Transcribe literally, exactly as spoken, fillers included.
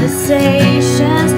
conversations.